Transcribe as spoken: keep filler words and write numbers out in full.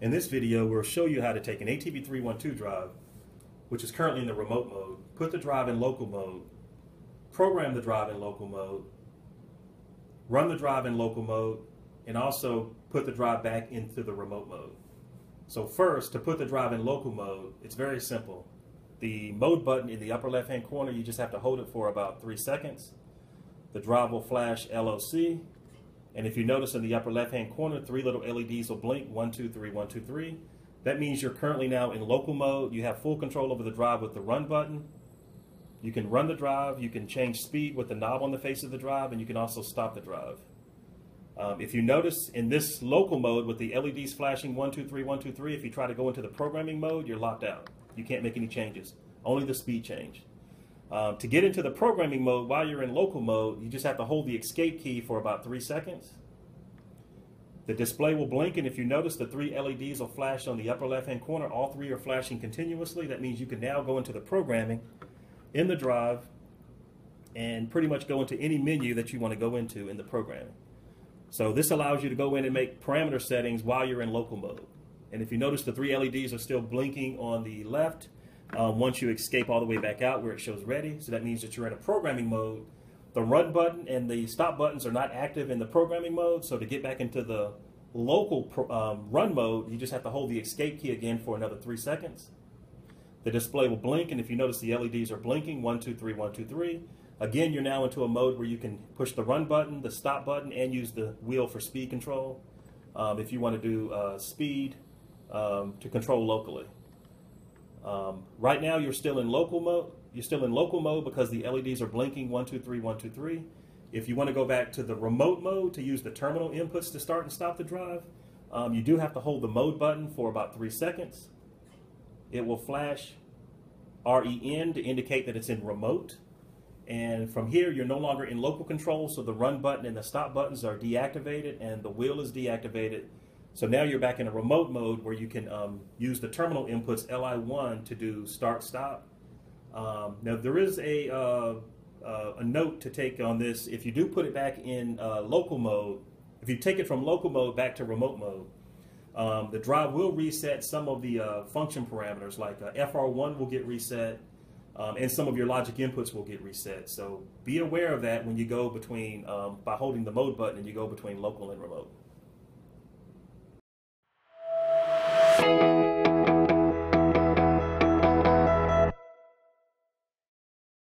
In this video, we'll show you how to take an A T V three twelve drive, which is currently in the remote mode, put the drive in local mode, program the drive in local mode, run the drive in local mode, and also put the drive back into the remote mode. So first, to put the drive in local mode, it's very simple. The mode button in the upper left-hand corner, you just have to hold it for about three seconds. The drive will flash L O C. And if you notice in the upper left-hand corner, three little L E Ds will blink, one, two, three, one, two, three. That means you're currently now in local mode. You have full control over the drive with the run button. You can run the drive, you can change speed with the knob on the face of the drive, and you can also stop the drive. Um, if you notice in this local mode with the L E Ds flashing one, two, three, one, two, three, if you try to go into the programming mode, you're locked out. You can't make any changes, only the speed change. Um, to get into the programming mode while you're in local mode, you just have to hold the escape key for about three seconds. The display will blink, and if you notice, the three L E Ds will flash on the upper left-hand corner. All three are flashing continuously. That means you can now go into the programming in the drive and pretty much go into any menu that you want to go into in the programming. So this allows you to go in and make parameter settings while you're in local mode. And if you notice, the three L E Ds are still blinking on the left. Um, once you escape all the way back out where it shows ready, so that means that you're in a programming mode. The run button and the stop buttons are not active in the programming mode, so to get back into the local pro, um, run mode, you just have to hold the escape key again for another three seconds. The display will blink, and if you notice, the L E Ds are blinking, one, two, three, one, two, three. Again, you're now into a mode where you can push the run button, the stop button, and use the wheel for speed control um, if you want to do uh, speed um, to control locally. Um, right now you're still in local mode. You're still in local mode because the L E Ds are blinking one, two, three, one, two, three. If you want to go back to the remote mode to use the terminal inputs to start and stop the drive, um, you do have to hold the mode button for about three seconds. It will flash R E N to indicate that it's in remote. And from here, you're no longer in local control, so the run button and the stop buttons are deactivated and the wheel is deactivated. So now you're back in a remote mode where you can um, use the terminal inputs L I one to do start-stop. Um, now there is a, uh, uh, a note to take on this. If you do put it back in uh, local mode, if you take it from local mode back to remote mode, um, the drive will reset some of the uh, function parameters, like uh, F R one will get reset, um, and some of your logic inputs will get reset. So be aware of that when you go between, um, by holding the mode button and you go between local and remote.